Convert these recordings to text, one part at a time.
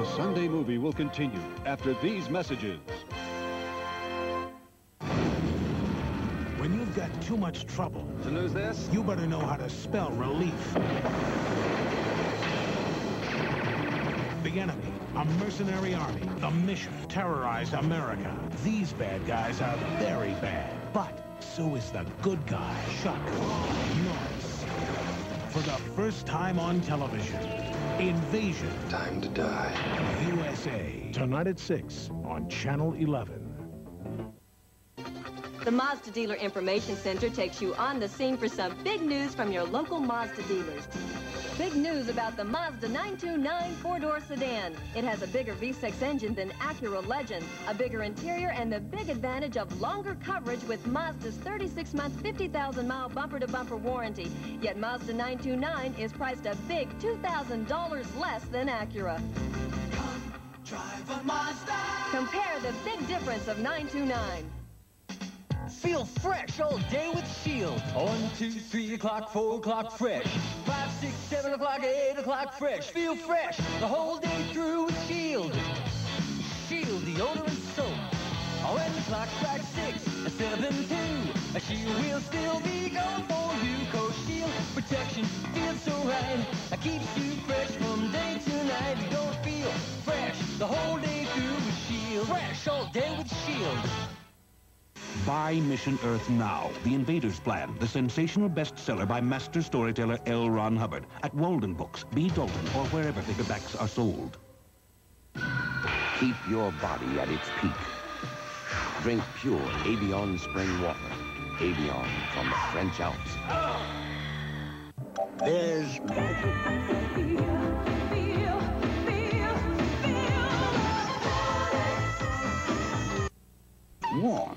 The Sunday Movie will continue after these messages. When you've got too much trouble to lose this, you better know how to spell relief. The enemy, a mercenary army, the mission terrorized America. These bad guys are very bad, but so is the good guy, Chuck Norris. For the first time on television, Invasion. Time to die. USA. Tonight at 6 on Channel 11. The Mazda Dealer Information Center takes you on the scene for some big news from your local Mazda dealers. Big news about the Mazda 929 four-door sedan. It has a bigger V6 engine than Acura Legend, a bigger interior, and the big advantage of longer coverage with Mazda's 36-month, 50,000-mile bumper-to-bumper warranty. Yet Mazda 929 is priced a big $2,000 less than Acura. Come, drive a Mazda. Compare the big difference of 929. Feel fresh all day with Shield. 1, 2, 3 o'clock, 4 o'clock fresh. 5, 6, 7 o'clock, 8 o'clock fresh. Feel fresh the whole day through with Shield. Shield deodorant soap. Oh, and the clock strikes 6, 7, 2. A Shield will still be going for you. 'Cause Shield protection feels so right. It keeps you fresh from day to night. You don't feel fresh the whole day through with Shield. Fresh all day with Shield. Buy Mission Earth now. The Invader's Plan, the sensational bestseller by master storyteller L. Ron Hubbard, at Walden Books, B. Dalton, or wherever paperbacks are sold. Keep your body at its peak. Drink pure Evian spring water. Evian from the French Alps. There's magic. Warm.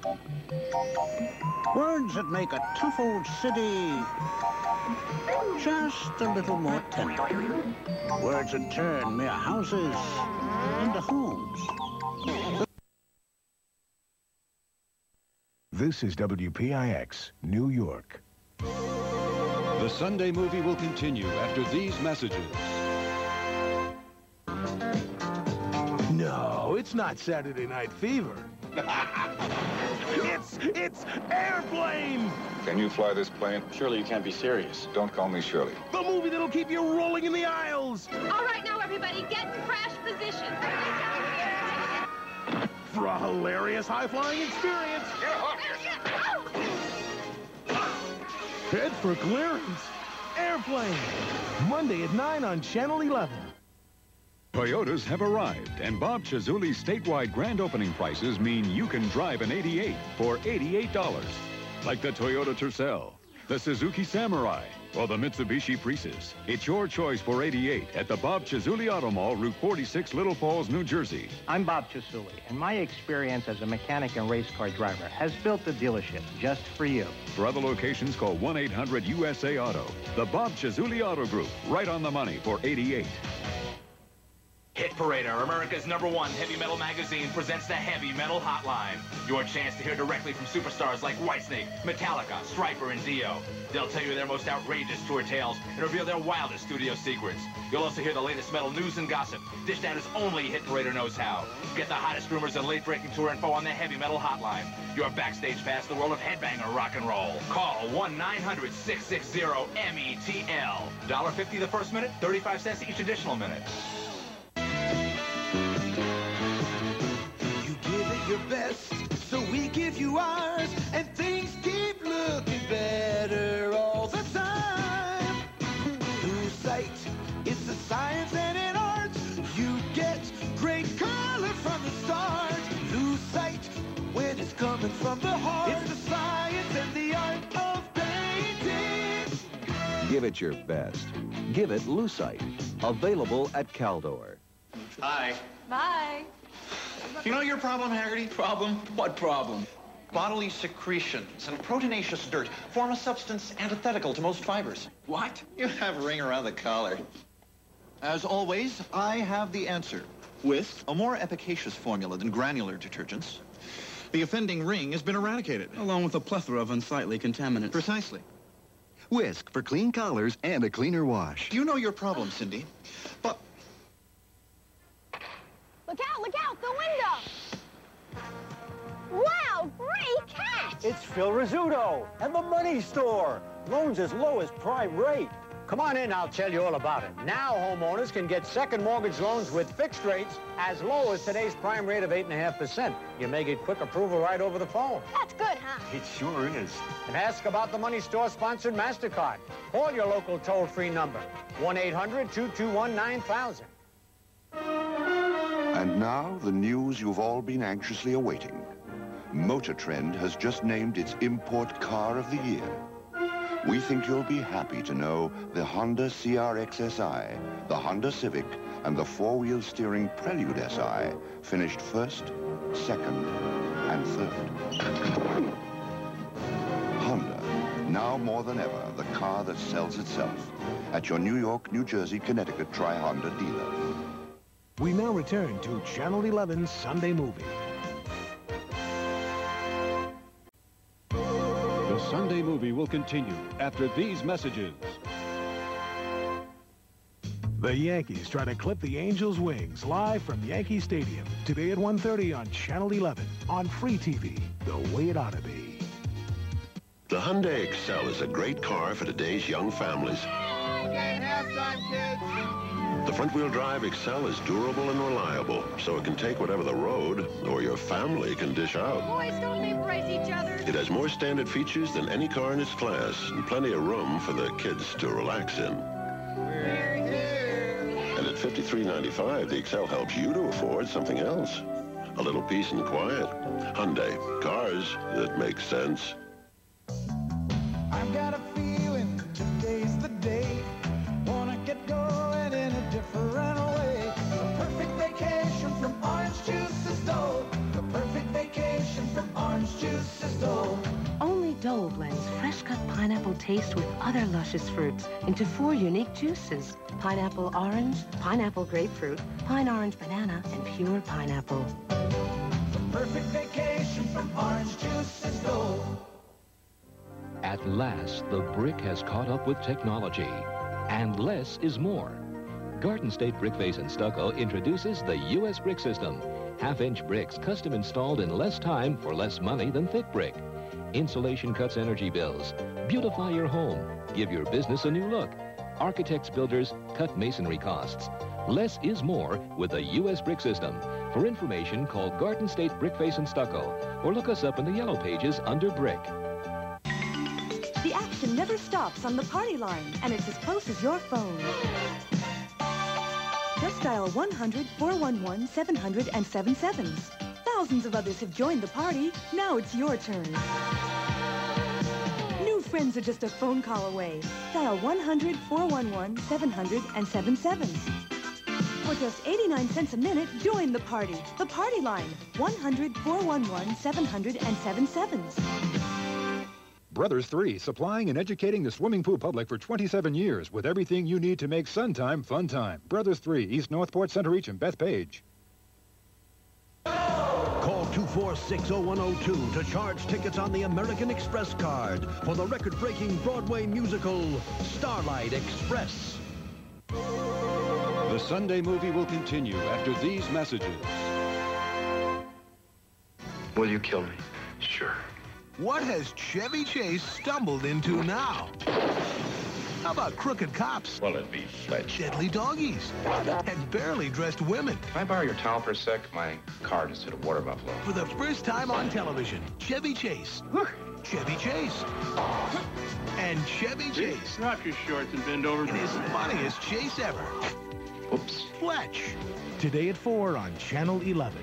Words that make a tough old city just a little more tender. Words that turn mere houses into homes. This is WPIX, New York. The Sunday Movie will continue after these messages. No, it's not Saturday Night Fever. It's Airplane! Can you fly this plane? Surely you can't be serious. Don't call me Shirley. The movie that'll keep you rolling in the aisles! All right, now, everybody, get in crash position. For a hilarious, high-flying experience. Head for clearance. Airplane. Monday at 9 on Channel 11. Toyotas have arrived, and Bob Ciasulli's statewide grand opening prices mean you can drive an 88 for $88. Like the Toyota Tercel, the Suzuki Samurai, or the Mitsubishi Prius. It's your choice for 88 at the Bob Ciasulli Auto Mall, Route 46, Little Falls, New Jersey. I'm Bob Ciasulli, and my experience as a mechanic and race car driver has built the dealership just for you. For other locations, call 1-800-USA-AUTO. The Bob Ciasulli Auto Group, right on the money for 88. Hit Parader, America's #1 heavy metal magazine, presents the Heavy Metal Hotline. Your chance to hear directly from superstars like Whitesnake, Metallica, Stryper, and Dio. They'll tell you their most outrageous tour tales and reveal their wildest studio secrets. You'll also hear the latest metal news and gossip, dished out as only Hit Parader knows how. Get the hottest rumors and late-breaking tour info on the Heavy Metal Hotline. Your backstage pass to the world of headbanger rock and roll. Call 1-900-660-METL. $1.50 the first minute, 35 cents each additional minute. Your best, so we give you ours, and things keep looking better all the time. Lucite, it's a science and an art. You get great color from the start. Lucite, when it's coming from the heart, it's the science and the art of painting. Give it your best. Give it Lucite. Available at Caldor. Hi. Bye. You know your problem, Haggerty? Problem? What problem? Bodily secretions and proteinaceous dirt form a substance antithetical to most fibers. What? You have a ring around the collar. As always, I have the answer. With a more efficacious formula than granular detergents, the offending ring has been eradicated. Along with a plethora of unsightly contaminants. Precisely. Whisk for clean collars and a cleaner wash. You know your problem, Cindy. But... Look out, the window! Wow, great catch! It's Phil Rizzuto and the Money Store. Loans as low as prime rate. Come on in, I'll tell you all about it. Now homeowners can get second mortgage loans with fixed rates as low as today's prime rate of 8.5%. You may get quick approval right over the phone. That's good, huh? It sure is. And ask about the Money Store-sponsored MasterCard. Call your local toll-free number, 1-800-221-9000. And now, the news you've all been anxiously awaiting. Motor Trend has just named its import car of the year. We think you'll be happy to know the Honda CRX-Si, the Honda Civic, and the four-wheel steering Prelude Si finished first, second, and third. Honda, now more than ever, the car that sells itself. At your New York, New Jersey, Connecticut Tri-Honda dealer. We now return to Channel 11's Sunday Movie. Sunday Movie will continue after these messages. The Yankees try to clip the Angels' wings live from Yankee Stadium. Today at 1:30 on Channel 11 on Free TV, the way it ought to be. The Hyundai Excel is a great car for today's young families. The front-wheel drive Excel is durable and reliable, so it can take whatever the road or your family can dish out. Boys, don't they brace each other? It has more standard features than any car in its class, and plenty of room for the kids to relax in. We're here. And at $53.95, the Excel helps you to afford something else. A little peace and quiet. Hyundai. Cars that make sense. I've got a feeling today's the day. Wanna get going in a different way. The perfect vacation from Orange Juice is Dole. The perfect vacation from Orange Juice is Dole. Only Dole blends fresh-cut pineapple taste with other luscious fruits into four unique juices. Pineapple orange, pineapple grapefruit, pine orange banana, and pure pineapple. The perfect vacation from Orange Juice is Dole. At last, the brick has caught up with technology. And less is more. Garden State Brickface and Stucco introduces the U.S. Brick System. Half-inch bricks custom installed in less time for less money than thick brick. Insulation cuts energy bills. Beautify your home. Give your business a new look. Architects, builders, cut masonry costs. Less is more with the U.S. Brick System. For information, call Garden State Brickface and Stucco or look us up in the Yellow Pages under Brick. The action never stops on The Party Line, and it's as close as your phone. Just dial 1-411-700 and 7 sevens. Thousands of others have joined the party. Now it's your turn. New friends are just a phone call away. Dial 1-411-700 and 7 sevens. For just 89 cents a minute, join the party. The Party Line, 1-411-700 and 7 sevens. Brothers 3, supplying and educating the swimming pool public for 27 years with everything you need to make sun time fun time. Brothers 3, East Northport, Center Reach, and Bethpage. Call 246-0102 to charge tickets on the American Express card for the record-breaking Broadway musical, Starlight Express. The Sunday Movie will continue after these messages. Will you kill me? Sure. What has Chevy Chase stumbled into now? How about crooked cops? Well, it'd be fetch. Deadly doggies. And barely dressed women. Can I borrow your towel for a sec? My car just hit a water buffalo. For the first time on television, Chevy Chase. Look. Chevy Chase. And Chevy Chase. Drop your shorts and bend over. It is the funniest chase ever. Oops. Fletch. Today at 4 on Channel 11.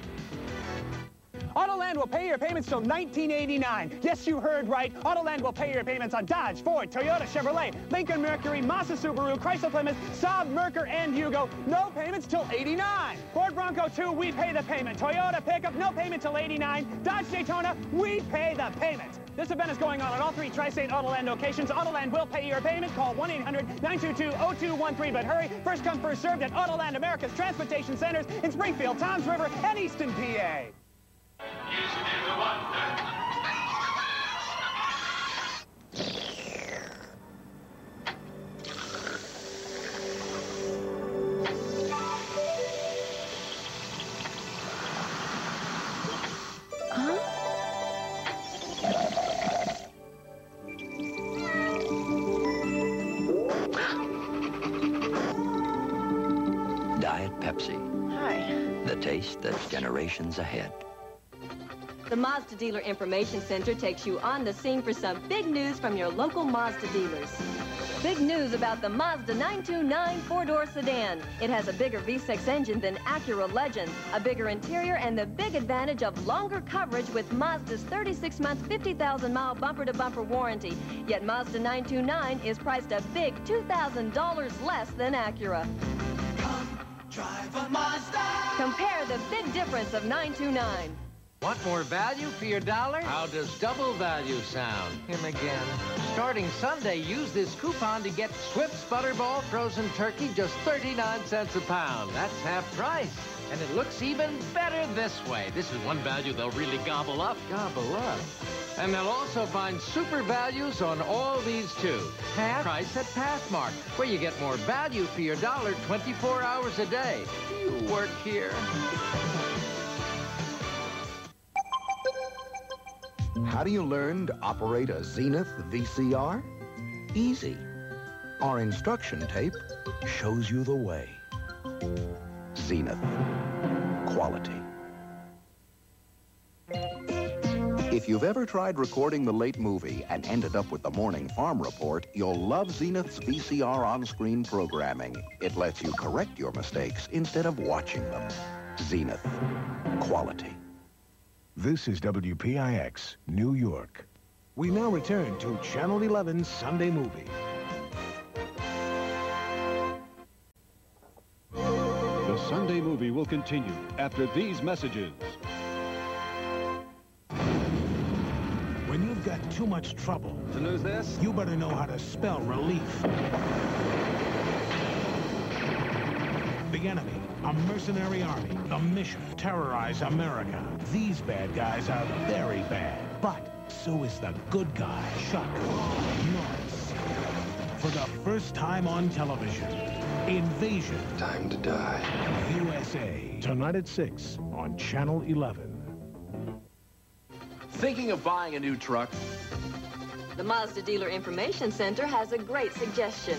Autoland will pay your payments till 1989. Yes, you heard right. Autoland will pay your payments on Dodge, Ford, Toyota, Chevrolet, Lincoln Mercury, Mazda Subaru, Chrysler Plymouth, Saab, Mercer, and Hugo. No payments till 89. Ford Bronco 2, we pay the payment. Toyota pickup, no payment till 89. Dodge Daytona, we pay the payment. This event is going on at all three Tri-State Autoland locations. Autoland will pay your payment. Call 1-800-922-0213, but hurry. First come, first served at Autoland America's transportation centers in Springfield, Toms River, and Easton, PA. Used to be the wonder. Diet Pepsi. Hi. The taste that's generations ahead. The Mazda Dealer Information Center takes you on the scene for some big news from your local Mazda dealers. Big news about the Mazda 929 four-door sedan. It has a bigger V6 engine than Acura Legend, a bigger interior, and the big advantage of longer coverage with Mazda's 36-month, 50,000-mile bumper-to-bumper warranty. Yet Mazda 929 is priced a big $2,000 less than Acura. Come drive a Mazda. Compare the big difference of 929. Want more value for your dollar? How does double value sound? Him again. Starting Sunday, use this coupon to get Swift's Butterball Frozen Turkey, just 39 cents a pound. That's half price. And it looks even better this way. This is one value they'll really gobble up. Gobble up. And they'll also find super values on all these too. Half price at Pathmark, where you get more value for your dollar 24 hours a day. You work here. How do you learn to operate a Zenith VCR? Easy. Our instruction tape shows you the way. Zenith. Quality. If you've ever tried recording the late movie and ended up with the morning farm report, you'll love Zenith's VCR on-screen programming. It lets you correct your mistakes instead of watching them. Zenith. Quality. This is WPIX, New York. We now return to Channel 11's Sunday Movie. The Sunday Movie will continue after these messages. When you've got too much trouble to lose this, you better know how to spell relief. The enemy, a mercenary army, a mission to terrorize America. These bad guys are very bad, but so is the good guy, Chuck Norris. For the first time on television, Invasion. Time to die. USA. Tonight at 6 on Channel 11. Thinking of buying a new truck? The Mazda Dealer Information Center has a great suggestion.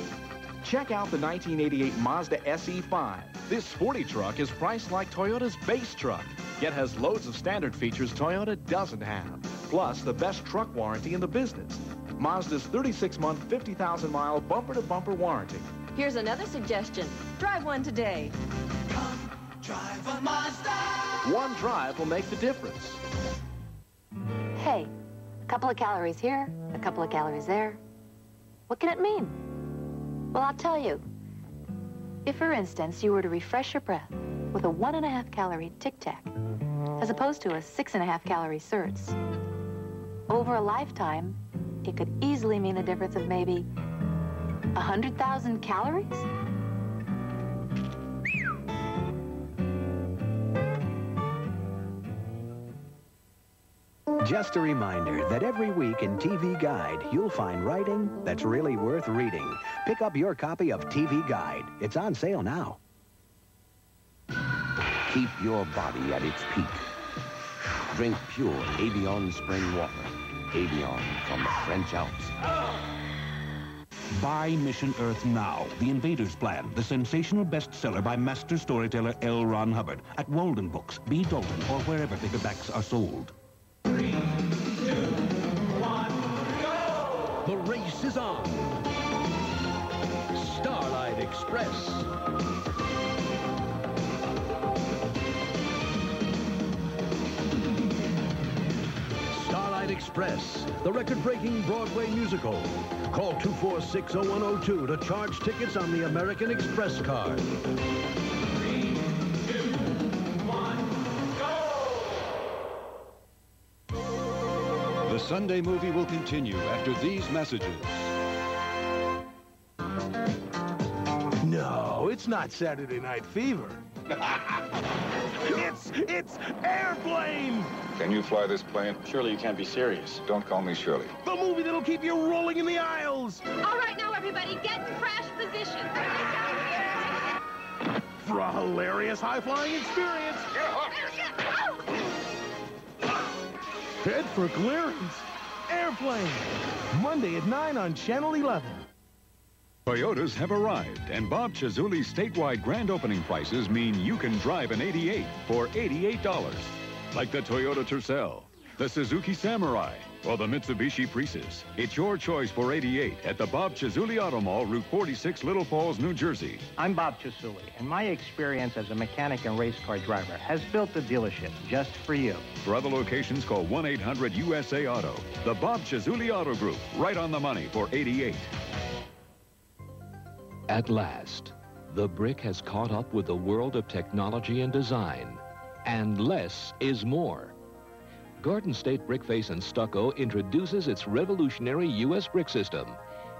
Check out the 1988 Mazda SE5. This sporty truck is priced like Toyota's base truck, yet has loads of standard features Toyota doesn't have, plus the best truck warranty in the business. Mazda's 36-month, 50,000-mile bumper-to-bumper warranty. Here's another suggestion. Drive one today. Come drive a Mazda. One drive will make the difference. Hey, a couple of calories here, a couple of calories there. What can it mean? Well, I'll tell you. If, for instance, you were to refresh your breath with a 1.5-calorie Tic Tac, as opposed to a 6.5-calorie Certs, over a lifetime, it could easily mean a difference of maybe 100,000 calories? Just a reminder that every week in TV Guide, you'll find writing that's really worth reading. Pick up your copy of TV Guide. It's on sale now. Keep your body at its peak. Drink pure Evian spring water. Evian from the French Alps. Buy Mission Earth now. The Invader's Plan, the sensational bestseller by master storyteller L. Ron Hubbard at Walden Books, B. Dalton, or wherever paperbacks are sold. 3, 2, 1, go! The race is on. Starlight Express. Starlight Express, the record-breaking Broadway musical. Call 246-0102 to charge tickets on the American Express card. 3, 2, 1. The Sunday Movie will continue after these messages. No, it's not Saturday Night Fever. It's Airplane! Can you fly this plane? Surely you can't be serious. Don't call me Shirley. The movie that'll keep you rolling in the aisles! All right, now, everybody, get to crash position. For a hilarious high-flying experience. Get off your... Head for clearance. Airplane. Monday at 9 on Channel 11. Toyotas have arrived, and Bob Ciasulli's statewide grand opening prices mean you can drive an 88 for $88. Like the Toyota Tercel, the Suzuki Samurai, or the Mitsubishi Priuses. It's your choice for 88 at the Bob Ciasulli Auto Mall, Route 46, Little Falls, New Jersey. I'm Bob Ciasulli, and my experience as a mechanic and race car driver has built a dealership just for you. For other locations, call 1-800-USA-AUTO. The Bob Ciasulli Auto Group, right on the money for 88. At last, the brick has caught up with the world of technology and design, and less is more. Garden State Brickface and Stucco introduces its revolutionary U.S. brick system.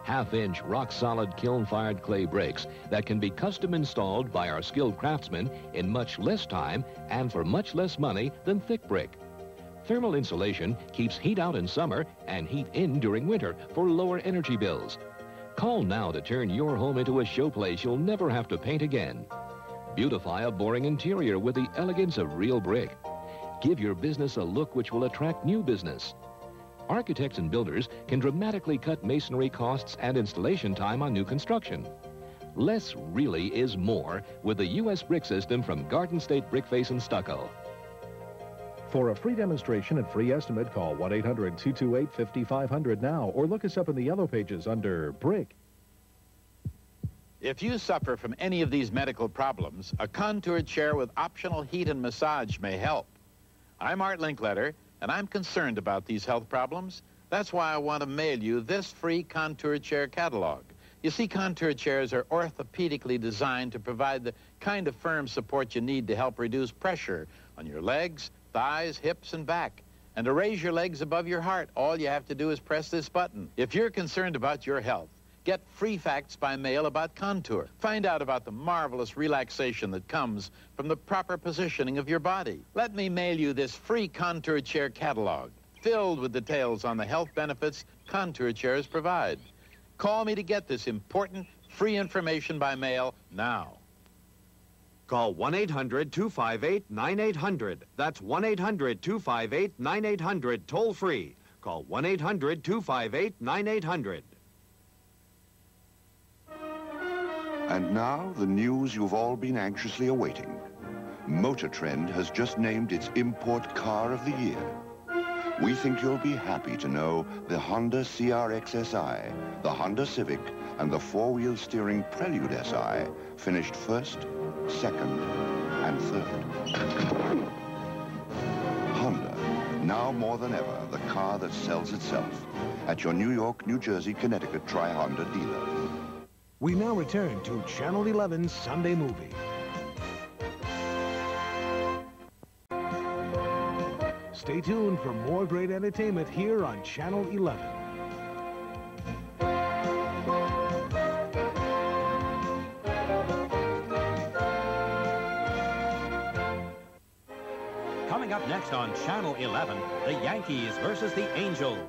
Half-inch, rock-solid, kiln-fired clay bricks that can be custom installed by our skilled craftsmen in much less time and for much less money than thick brick. Thermal insulation keeps heat out in summer and heat in during winter for lower energy bills. Call now to turn your home into a showplace you'll never have to paint again. Beautify a boring interior with the elegance of real brick. Give your business a look which will attract new business. Architects and builders can dramatically cut masonry costs and installation time on new construction. Less really is more with the U.S. brick system from Garden State Brickface and Stucco. For a free demonstration and free estimate, call 1-800-228-5500 now, or look us up in the yellow pages under Brick. If you suffer from any of these medical problems, a Contour Chair with optional heat and massage may help. I'm Art Linkletter, and I'm concerned about these health problems. That's why I want to mail you this free Contour Chair catalog. You see, Contour Chairs are orthopedically designed to provide the kind of firm support you need to help reduce pressure on your legs, thighs, hips, and back. And to raise your legs above your heart, all you have to do is press this button. If you're concerned about your health, get free facts by mail about Contour. Find out about the marvelous relaxation that comes from the proper positioning of your body. Let me mail you this free Contour Chair catalog, filled with details on the health benefits Contour Chairs provide. Call me to get this important free information by mail now. Call 1-800-258-9800. That's 1-800-258-9800, toll free. Call 1-800-258-9800. And now, the news you've all been anxiously awaiting. Motor Trend has just named its import car of the year. We think you'll be happy to know the Honda CRX-Si, the Honda Civic, and the four-wheel steering Prelude Si finished first, second, and third. Honda, now more than ever, the car that sells itself. At your New York, New Jersey, Connecticut Tri-Honda dealer. We now return to Channel 11's Sunday Movie. Stay tuned for more great entertainment here on Channel 11. Coming up next on Channel 11, the Yankees versus the Angels.